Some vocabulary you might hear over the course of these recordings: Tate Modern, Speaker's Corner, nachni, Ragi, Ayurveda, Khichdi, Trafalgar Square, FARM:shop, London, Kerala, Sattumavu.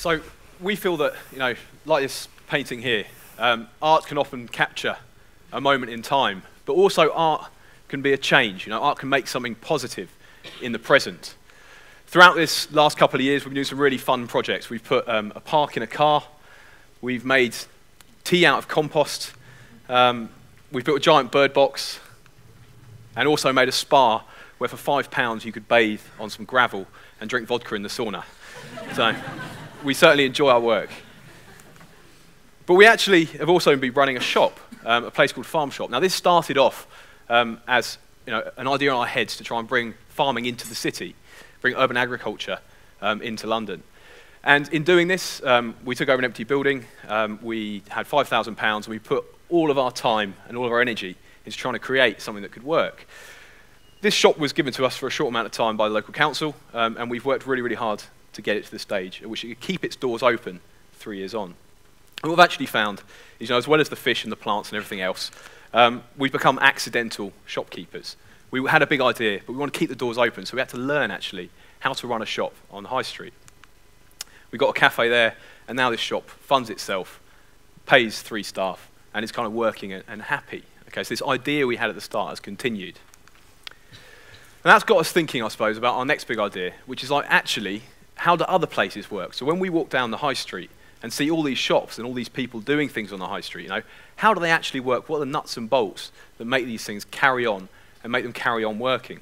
So we feel that, like this painting here, art can often capture a moment in time, but also art can be a change. Art can make something positive in the present. Throughout this last couple of years, we've been doing some really fun projects. We've put a park in a car. We've made tea out of compost. We've built a giant bird box and also made a spa where for £5 you could bathe on some gravel and drink vodka in the sauna. So we certainly enjoy our work. But we actually have also been running a shop, a place called Farm Shop. Now this started off as an idea in our heads to try and bring farming into the city, bring urban agriculture into London. And in doing this, we took over an empty building, we had £5,000, and we put all of our time and all of our energy into trying to create something that could work. This shop was given to us for a short amount of time by the local council, and we've worked really, really hard to get it to the stage at which it could keep its doors open 3 years on. And what I've actually found is, as well as the fish and the plants and everything else, we've become accidental shopkeepers. We had a big idea, but we want to keep the doors open, so we had to learn, actually, how to run a shop on the high street. We got a cafe there, and now this shop funds itself, pays 3 staff, and is kind of working and happy. Okay, so this idea we had at the start has continued. And that's got us thinking, I suppose, about our next big idea, which is, actually, how do other places work? So when we walk down the high street and see all these shops and all these people doing things on the high street, how do they actually work? What are the nuts and bolts that make these things carry on and make them carry on working?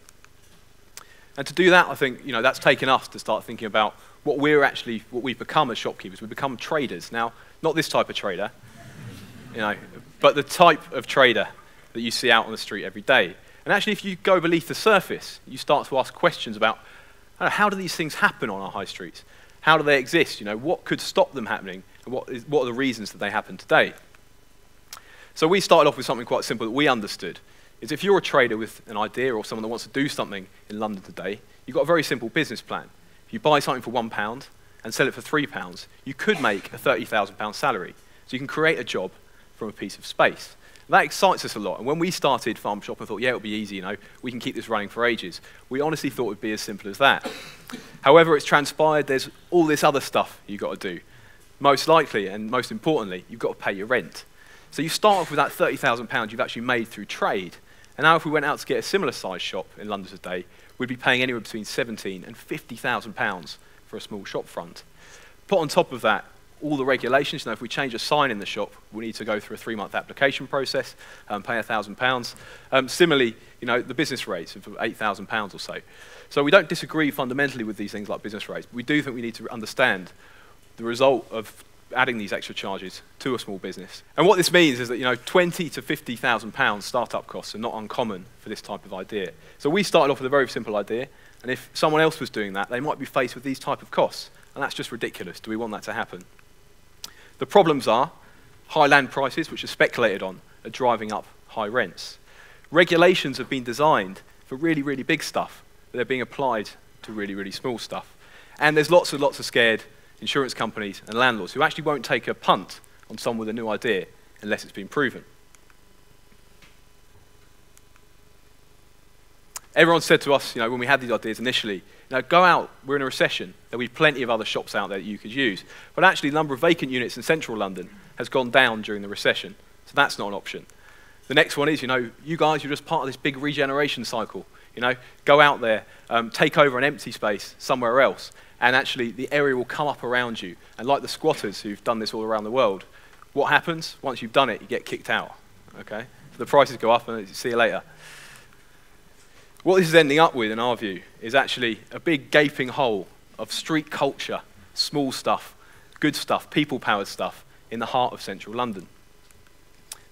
And to do that, I think, that's taken us to start thinking about what we've become as shopkeepers. We've become traders. Now, not this type of trader, but the type of trader that you see out on the street every day. And actually, if you go beneath the surface, you start to ask questions about, how do these things happen on our high streets? How do they exist? What could stop them happening? And what are the reasons that they happen today? So we started off with something quite simple that we understood. Is if you're a trader with an idea or someone that wants to do something in London today, you've got a very simple business plan. If you buy something for £1 and sell it for £3, you could make a £30,000 salary. So you can create a job from a piece of space. And that excites us a lot. And when we started Farm Shop, I thought, yeah, it'll be easy, we can keep this running for ages. We honestly thought it would be as simple as that. However, it's transpired there's all this other stuff you've got to do. Most likely, and most importantly, you've got to pay your rent. So you start off with that £30,000 you've actually made through trade. And now if we went out to get a similar size shop in London today, we'd be paying anywhere between £17,000 and £50,000 for a small shop front. Put on top of that, all the regulations. If we change a sign in the shop, we need to go through a 3-month application process and pay £1,000. Similarly, the business rates of £8,000 or so. So we don't disagree fundamentally with these things like business rates, but we do think we need to understand the result of adding these extra charges to a small business. And what this means is that, £20,000 to £50,000 startup costs are not uncommon for this type of idea. So we started off with a very simple idea, and if someone else was doing that, they might be faced with these type of costs, and that's just ridiculous. Do we want that to happen? The problems are high land prices, which are speculated on, are driving up high rents. Regulations have been designed for really, really big stuff, but they're being applied to really, really small stuff. And there's lots and lots of scared insurance companies and landlords who actually won't take a punt on someone with a new idea unless it's been proven. Everyone said to us, when we had these ideas initially, go out, we're in a recession, there'll be plenty of other shops out there that you could use. But actually, the number of vacant units in central London has gone down during the recession, so that's not an option. The next one is, you guys are just part of this big regeneration cycle. Go out there, take over an empty space somewhere else, and actually the area will come up around you. And like the squatters who've done this all around the world, what happens? Once you've done it, you get kicked out. Okay? So the prices go up and see you later. What this is ending up with, in our view, is actually a big gaping hole of street culture, small stuff, good stuff, people-powered stuff in the heart of central London.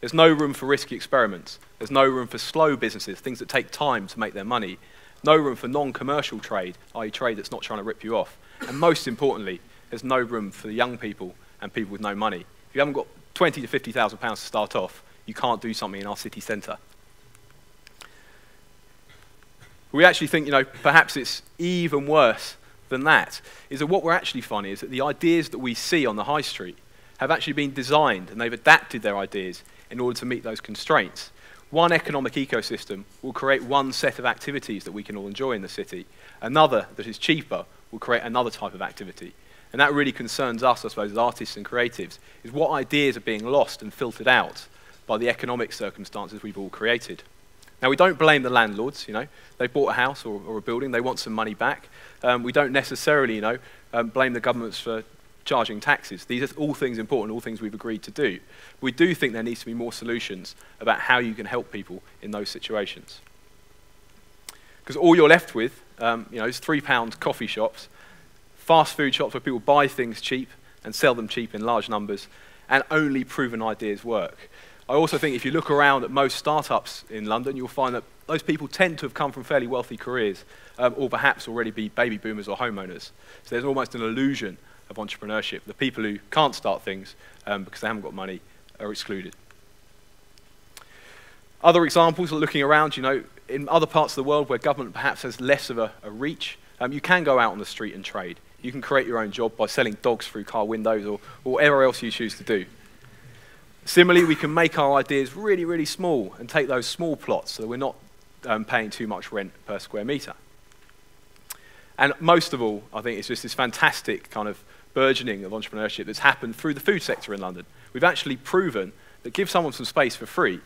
There's no room for risky experiments. There's no room for slow businesses, things that take time to make their money. No room for non-commercial trade, i.e. trade that's not trying to rip you off. And most importantly, there's no room for the young people and people with no money. If you haven't got £20,000 to £50,000 to start off, you can't do something in our city centre. We actually think, perhaps it's even worse than that, is that what we're actually finding is that the ideas that we see on the high street have actually been designed and they've adapted their ideas in order to meet those constraints. One economic ecosystem will create one set of activities that we can all enjoy in the city. Another that is cheaper will create another type of activity. And that really concerns us, I suppose, as artists and creatives, is what ideas are being lost and filtered out by the economic circumstances we've all created. Now, we don't blame the landlords, you know. They bought a house or a building, they want some money back. We don't necessarily, you know, blame the governments for charging taxes. These are all things important, all things we've agreed to do. But we do think there needs to be more solutions about how you can help people in those situations. Because all you're left with, you know, is £3 coffee shops, fast food shops where people buy things cheap and sell them cheap in large numbers, and only proven ideas work. I also think if you look around at most startups in London, you'll find that those people tend to have come from fairly wealthy careers, or perhaps already be baby boomers or homeowners. So there's almost an illusion of entrepreneurship. The people who can't start things because they haven't got money are excluded. Other examples are looking around, you know, in other parts of the world where government perhaps has less of a reach, you can go out on the street and trade. You can create your own job by selling dogs through car windows or whatever else you choose to do. Similarly, we can make our ideas really, really small and take those small plots so that we're not paying too much rent per square metre. And most of all, I think it's just this fantastic kind of burgeoning of entrepreneurship that's happened through the food sector in London. We've actually proven that give someone some space for free,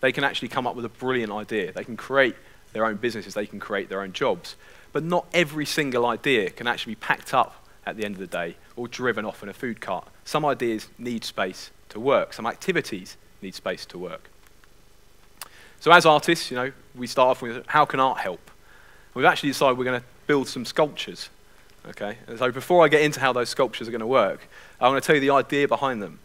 they can actually come up with a brilliant idea. They can create their own businesses, they can create their own jobs. But not every single idea can actually be packed up at the end of the day or driven off in a food cart. Some ideas need space to work. Some activities need space to work. So as artists, you know, we start off with how can art help? We've actually decided we're going to build some sculptures. Okay? And so before I get into how those sculptures are going to work, I want to tell you the idea behind them.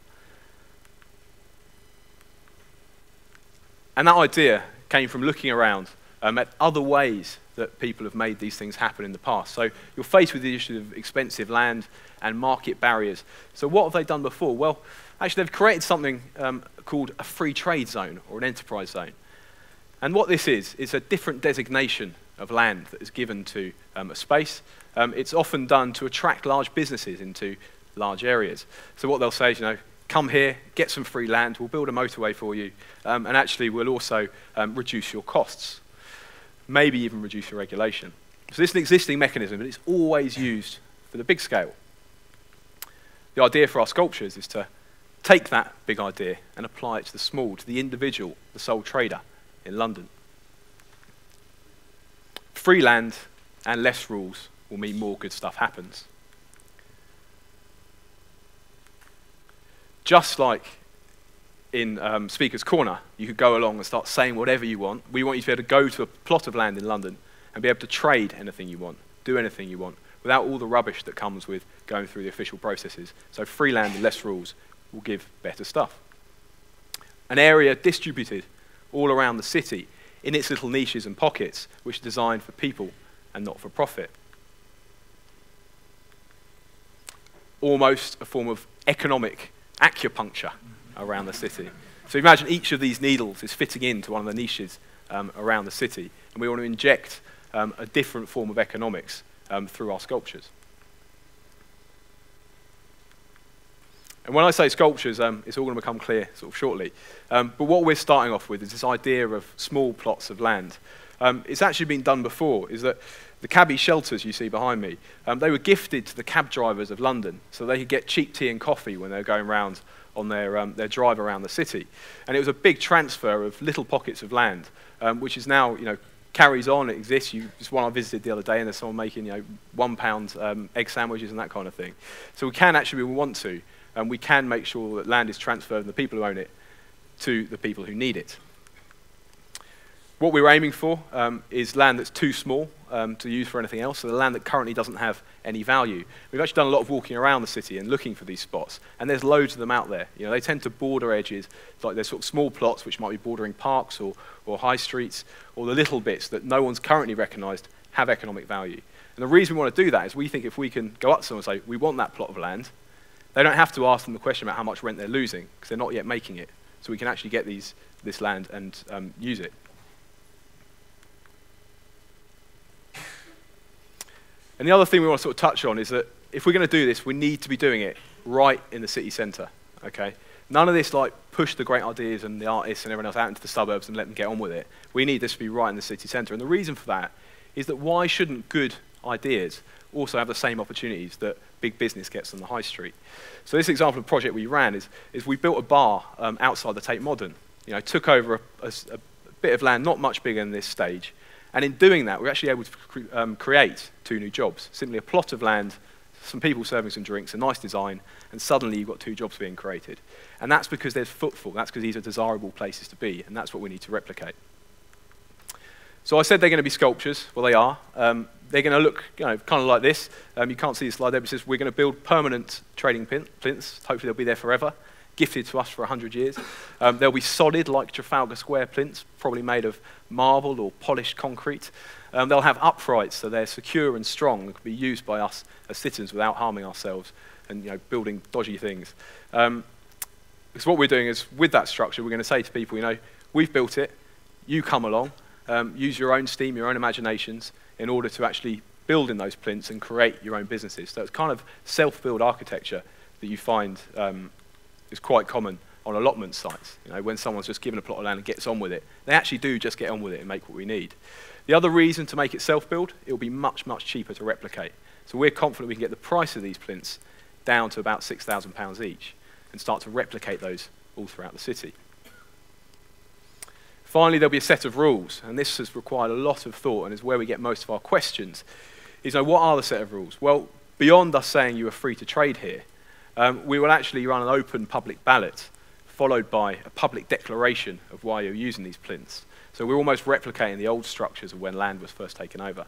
And that idea came from looking around at other ways that people have made these things happen in the past. So you're faced with the issue of expensive land and market barriers. So what have they done before? Well, actually, they've created something called a free trade zone or an enterprise zone. And what this is a different designation of land that is given to a space. It's often done to attract large businesses into large areas. So what they'll say is, you know, come here, get some free land, we'll build a motorway for you, and actually we'll also reduce your costs, maybe even reduce your regulation. So this is an existing mechanism, but it's always used for the big scale. The idea for our sculptures is to take that big idea and apply it to the small, to the individual, the sole trader in London. Free land and less rules will mean more good stuff happens. Just like in Speaker's Corner, you could go along and start saying whatever you want. We want you to be able to go to a plot of land in London and be able to trade anything you want, do anything you want, without all the rubbish that comes with going through the official processes. So free land and less rules will give better stuff. An area distributed all around the city in its little niches and pockets, which are designed for people and not for profit. Almost a form of economic acupuncture around the city. So imagine each of these needles is fitting into one of the niches around the city, and we want to inject a different form of economics through our sculptures. And when I say sculptures, it's all going to become clear sort of shortly. But what we're starting off with is this idea of small plots of land. It's actually been done before, is that the cabbie shelters you see behind me, they were gifted to the cab drivers of London so they could get cheap tea and coffee when they were going around on their drive around the city. And it was a big transfer of little pockets of land, which is now, you know, carries on, it exists. It's one I visited the other day, and there's someone making, you know, £1 egg sandwiches and that kind of thing. So we can actually, we want to, and we can make sure that land is transferred from the people who own it to the people who need it. What we're aiming for is land that's too small to use for anything else, so the land that currently doesn't have any value. We've actually done a lot of walking around the city and looking for these spots, and there's loads of them out there. You know, they tend to border edges, like they're sort of small plots which might be bordering parks or high streets, or the little bits that no one's currently recognised have economic value. And the reason we want to do that is we think if we can go up to someone and say, we want that plot of land, they don't have to ask them the question about how much rent they're losing, because they're not yet making it. So we can actually get this land and use it. And the other thing we want to sort of touch on is that if we're going to do this, we need to be doing it right in the city centre. Okay? None of this like push the great ideas and the artists and everyone else out into the suburbs and let them get on with it. We need this to be right in the city centre. And the reason for that is that why shouldn't good ideas also have the same opportunities that big business gets on the high street. So this example of the project we ran is we built a bar outside the Tate Modern. You know, took over a bit of land not much bigger than this stage, and in doing that, we were actually able to create 2 new jobs. Simply a plot of land, some people serving some drinks, a nice design, and suddenly you've got 2 jobs being created. And that's because there's footfall, that's because these are desirable places to be, and that's what we need to replicate. So I said they're going to be sculptures, well they are. They're going to look, you know, kind of like this. You can't see the slide there, but it says we're going to build permanent trading plinths, hopefully they'll be there forever, gifted to us for 100 years. They'll be solid like Trafalgar Square plinths, probably made of marble or polished concrete. They'll have uprights, so they're secure and strong, and can be used by us as citizens without harming ourselves and, you know, building dodgy things. Because what we're doing is, with that structure, we're going to say to people, you know, we've built it, you come along, use your own steam, your own imaginations, in order to actually build in those plinths and create your own businesses. So it's kind of self-build architecture that you find is quite common on allotment sites. You know, when someone's just given a plot of land and gets on with it, they actually do just get on with it and make what we need. The other reason to make it self-build, it'll be much, much cheaper to replicate. So we're confident we can get the price of these plinths down to about £6,000 each and start to replicate those all throughout the city. Finally, there'll be a set of rules, and this has required a lot of thought and is where we get most of our questions. Is, you know, what are the set of rules? Well, beyond us saying you are free to trade here, we will actually run an open public ballot followed by a public declaration of why you're using these plinths. So we're almost replicating the old structures of when land was first taken over.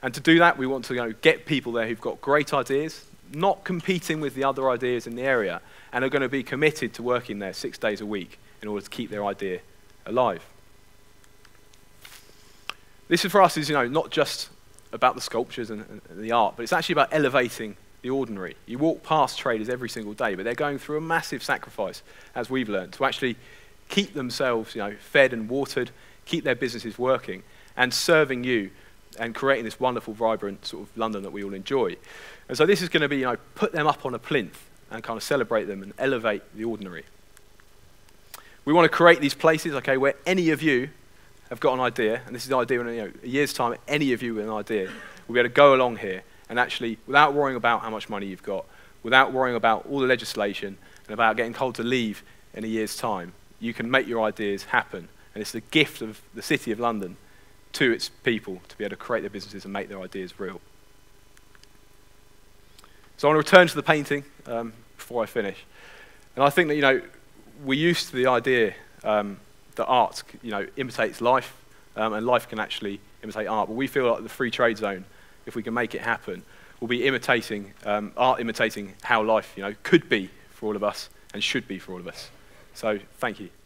And to do that, we want to, you know, get people there who've got great ideas, not competing with the other ideas in the area, and are going to be committed to working there 6 days a week in order to keep their idea alive. This is for us, is, you know, not just about the sculptures and the art, but it's actually about elevating the ordinary. You walk past traders every single day, but they're going through a massive sacrifice, as we've learned, to actually keep themselves, you know, fed and watered, keep their businesses working, and serving you and creating this wonderful, vibrant sort of London that we all enjoy. And so this is going to be, you know, put them up on a plinth and kind of celebrate them and elevate the ordinary. We want to create these places, okay, where any of you have got an idea, and this is the idea in, you know, a year's time, any of you with an idea will be able to go along here and actually, without worrying about how much money you've got, without worrying about all the legislation and about getting told to leave in a year's time, you can make your ideas happen. And it's the gift of the City of London to its people to be able to create their businesses and make their ideas real. So I want to return to the painting before I finish. And I think that, you know, we're used to the idea that art, you know, imitates life, and life can actually imitate art. But we feel like the free trade zone, if we can make it happen, will be imitating, art imitating how life, you know, could be for all of us and should be for all of us. So, thank you.